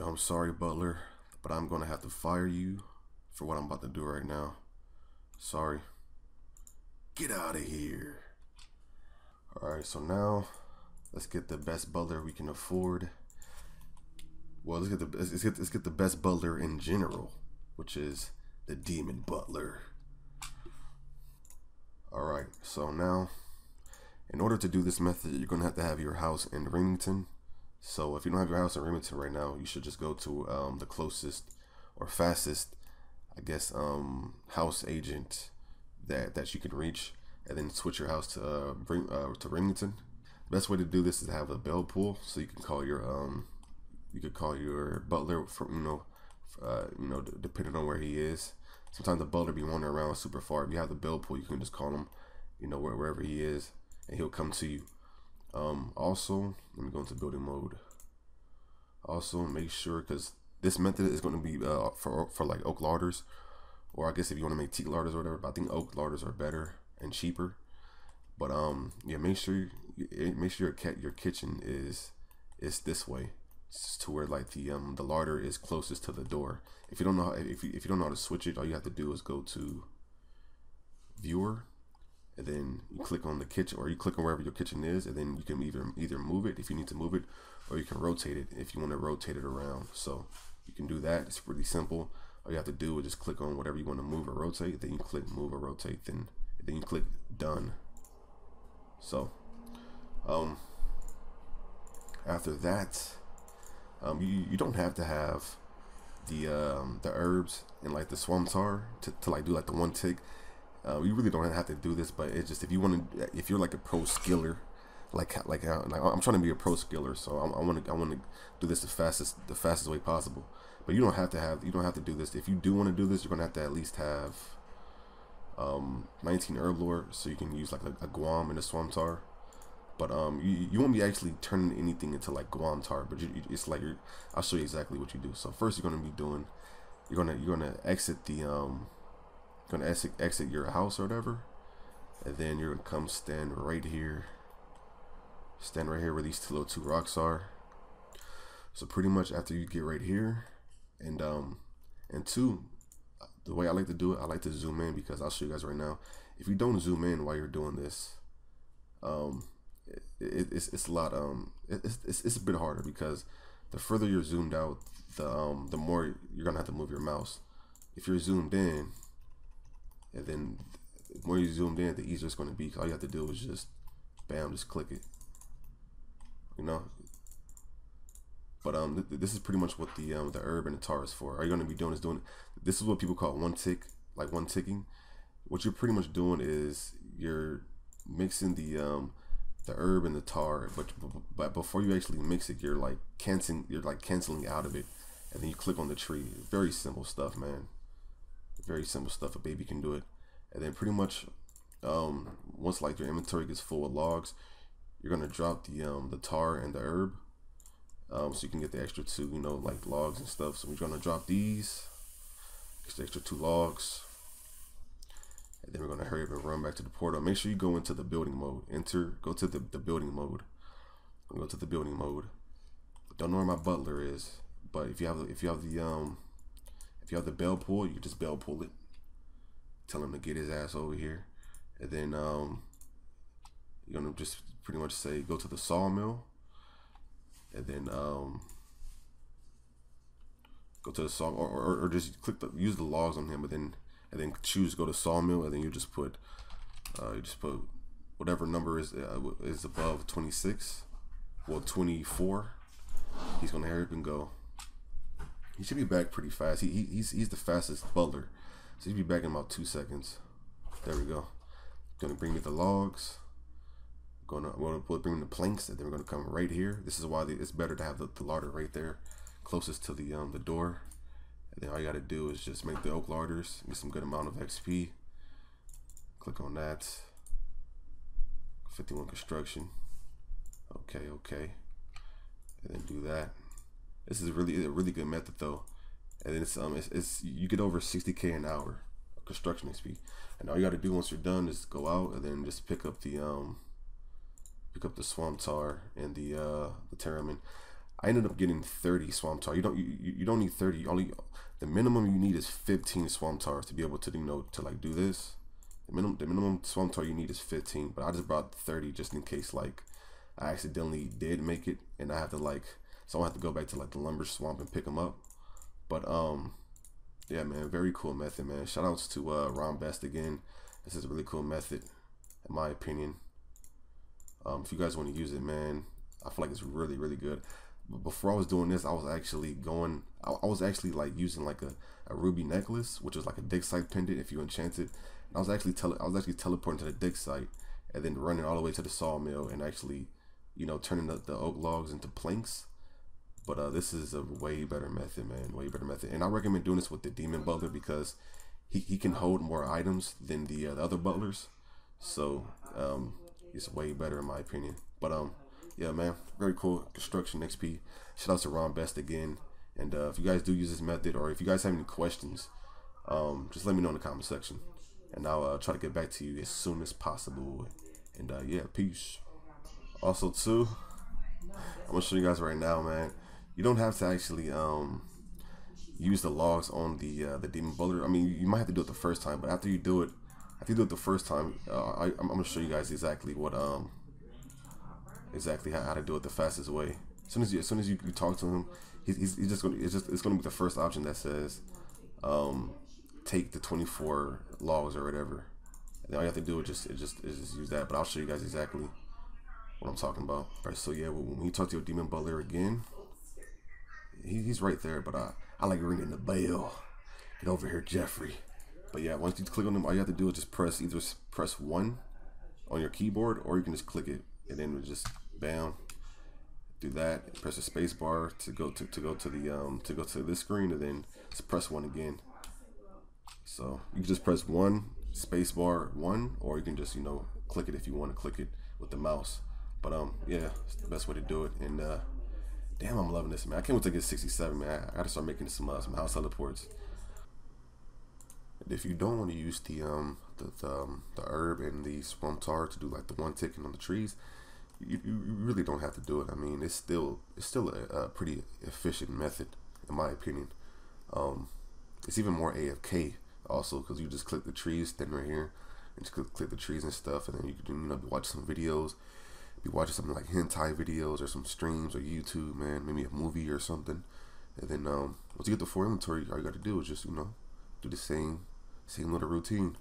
Yo, I'm sorry, Butler, but I'm gonna have to fire you for what I'm about to do right now. Sorry. Get out of here. Alright, so now let's get the best Butler we can afford. Well, let's get the best Butler in general, which is the Demon Butler. Alright, so now in order to do this method, you're going to have your house in Rimmington. So if you don't have your house in Rimmington right now, you should just go to the closest or fastest, I guess, house agent that you can reach, and then switch your house to Rimmington. The best way to do this is to have a bell pull, so you can call your butler from, depending on where he is. Sometimes the butler be wandering around super far. If you have the bell pull, you can just call him, wherever he is, and he'll come to you. Also, let me go into building mode. Also, make sure, because this method is going to be for like Oak Larders, or I guess if you want to make teak larders or whatever, but I think Oak Larders are better and cheaper. But yeah, make sure your kitchen is this way, to where like the larder is closest to the door. If you don't know how, if you don't know how to switch it, all you have to do is go to viewer, and then you click on the kitchen, or you click on wherever your kitchen is, and then you can either move it if you need to move it, or you can rotate it if you want to rotate it around. So you can do that. It's pretty simple. All you have to do is just click on whatever you want to move or rotate, then you click move or rotate, then you click done. So after that, you don't have to have the herbs and like the swamp tar to like do like the one tick. You really don't have to do this, but it's just, if you want to, if you're like a pro skiller, like I'm trying to be a pro skiller, so I want to do this the fastest way possible. But you don't have to do this. If you do want to do this, you're gonna have to at least have 19 herb lore, so you can use like a guam and a swamp tar. But you won't be actually turning anything into like guam tar, but it's like I'll show you exactly what you do. So first, you're gonna exit the exit your house or whatever, and then you're gonna come stand right here where these little two rocks are. So pretty much after you get right here, and two, the way I like to do it, I like to zoom in, because I'll show you guys right now, if you don't zoom in while you're doing this, it's a lot. It's a bit harder, because the further you're zoomed out, the more you're gonna have to move your mouse. If you're zoomed in, and then the more you zoomed in, the easier it's gonna be. Cause all you have to do is just, bam, just click it. You know. But this is pretty much what the herb and the tar is for. All you're gonna be doing is this is what people call one tick, like one ticking. What you're pretty much doing is you're mixing the herb and the tar, but before you actually mix it, you're like canceling out of it, and then you click on the tree. Very simple stuff, man. Very simple stuff. A baby can do it. And then pretty much, once like your inventory gets full of logs, you're gonna drop the tar and the herb, so you can get the extra two, like logs and stuff. So we're gonna drop these, get the extra 2 logs. And then we're gonna hurry up and run back to the portal. Make sure you go into the building mode. Go to the building mode. Go to the building mode. Don't know where my butler is, but if you have the bell pull, you just bell pull it. Tell him to get his ass over here, and then you're gonna just pretty much say go to the sawmill, and then go to the saw, or just use the logs on him, but then. And then choose go to sawmill, and then you just put whatever number is above 26, well 24. He's gonna hurry up and go. He should be back pretty fast. He's the fastest butler, so he'll be back in about 2 seconds. There we go. Gonna bring me the logs. Gonna bring me the planks, and then we're gonna come right here. This is why it's better to have the larder right there, closest to the door. And then all you gotta do is just make the Oak Larders, get some good amount of XP. Click on that. 51 construction. Okay, okay. And then do that. This is a really good method though. And then it's you get over 60k an hour of construction XP. And all you gotta do once you're done is go out and then just pick up the swamp tar and the terramin. I ended up getting 30 swamp tar. You don't need 30. Only the minimum you need is 15 swamp tars to be able to, you know, to like do this. The minimum swamp tar you need is 15, but I just brought 30 just in case like I accidentally did make it and I have to like, so I have to go back to like the lumber swamp and pick them up. But yeah, man, very cool method, man. Shout outs to Ron Best again. This is a really cool method, in my opinion. If you guys want to use it, man, I feel like it's really, really good. But before I was doing this, I was actually going, I was actually like using like a ruby necklace, which was like a dig site pendant if you enchant it. And I was actually teleporting to the dig site and then running all the way to the sawmill and actually, you know, turning the oak logs into planks. But this is a way better method, man, way better method. And I recommend doing this with the demon butler because he can hold more items than the other butlers. So it's way better in my opinion. But yeah, man, very cool construction XP. Shout out to Ron Best again. And if you guys do use this method or if you guys have any questions, just let me know in the comment section. And I'll try to get back to you as soon as possible. And yeah, peace. Also too, I'm gonna show you guys right now, man. You don't have to actually use the logs on the demon butler. I mean, you might have to do it the first time, but after you do it, I'm gonna show you guys exactly what exactly how to do it the fastest way. As soon as you talk to him, he's just gonna it's gonna be the first option that says take the 24 logs or whatever. And all you have to do is just use that. But I'll show you guys exactly what I'm talking about. All right, so yeah, when you talk to your demon butler again, he's right there. But I like ringing the bell. Get over here, Jeffrey. But yeah, once you click on them, all you have to do is just press either press 1 on your keyboard, or you can just click it and then just bam, do that. Press the space bar to go to this screen, and then just press 1 again. So you can just press 1 space bar 1, or you can just, you know, click it if you want to click it with the mouse. But yeah, it's the best way to do it. And damn, I'm loving this, man. I can't wait to get 67, man. I gotta start making some house teleports. And if you don't want to use the herb and the swamp tar to do like the one ticking on the trees, you really don't have to do it. I mean, it's still a pretty efficient method in my opinion. It's even more AFK also because you just click the trees, then right here, and just click the trees and stuff, and then you can, you know, watch some videos. Be watching something like hentai videos or some streams or YouTube, man, maybe a movie or something. And then once you get the 4 inventory, all you got to do is just, you know, do the same little routine.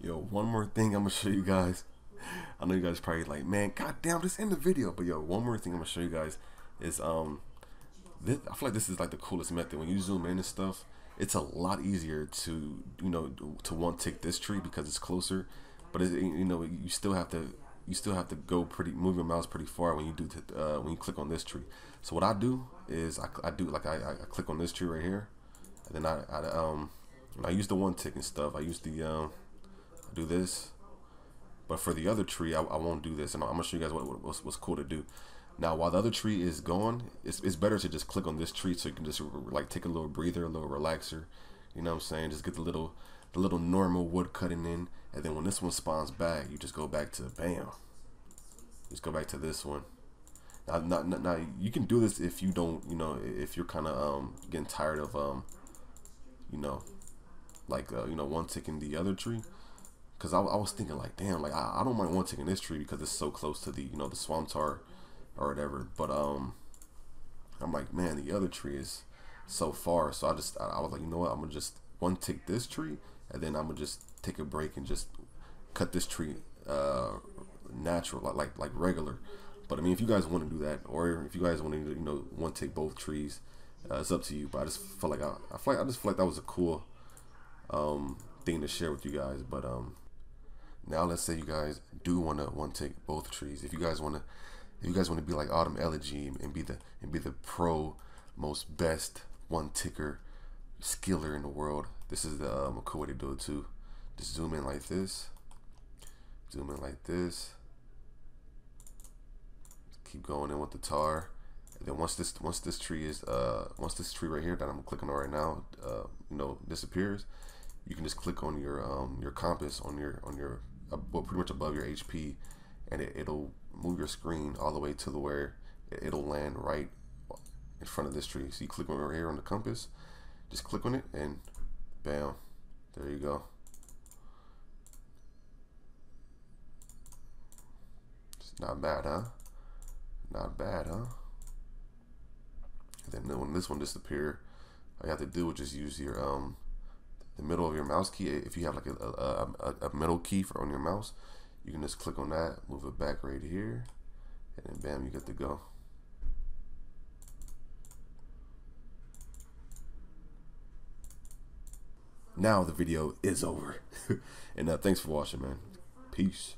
Yo, one more thing I'm gonna show you guys. I know you guys probably like, man, goddamn, this in the video. But yo, one more thing I'm gonna show you guys is this. I feel like this is like the coolest method. When you zoom in and stuff, it's a lot easier to, you know, to one tick this tree because it's closer. But it, you know, you still have to go move your mouse pretty far when you do when you click on this tree. So what I do is I click on this tree right here, and then I use the one tick and stuff. I use the I do this, but for the other tree I won't do this, and I'm gonna show you guys what's cool to do. Now while the other tree is gone, it's better to just click on this tree so you can just like take a little breather, a little relaxer. You know what I'm saying? Just get the little normal wood cutting in, and then when this one spawns back, you just go back to bam. Just go back to this one. Now you can do this if you don't, you know, if you're kind of getting tired of you know, like you know, one ticking the other tree. Because I was thinking like, damn, like I don't mind one ticking this tree because it's so close to the, you know, the swamp tar or whatever. But I'm like, man, the other tree is so far. So I was like, you know what, I'm gonna just one tick this tree. And then I'm gonna just take a break and just cut this tree natural, like regular. But I mean, if you guys want to do that, or if you guys want to, you know, want to take both trees, it's up to you. But I just felt like I just felt like that was a cool thing to share with you guys. But now let's say you guys do want to take both trees. If you guys want to, be like Autumn Elegy and be the pro most best one ticker skiller in the world. This is the a cool way to do it too. Just zoom in like this. Zoom in like this. Keep going in with the tar, and then once this tree right here that I'm clicking on right now, you know, disappears. You can just click on your compass on your well, pretty much above your HP, and it'll move your screen all the way to the where it'll land right in front of this tree. So you click on right here on the compass, just click on it, and bam, there you go. It's not bad, huh? Not bad, huh? And then when this one disappears, all you have to do is just use your the middle of your mouse key. If you have like a middle key for on your mouse, you can just click on that, move it back right here, and then bam, you get to go. Now the video is over. And thanks for watching, man. Peace.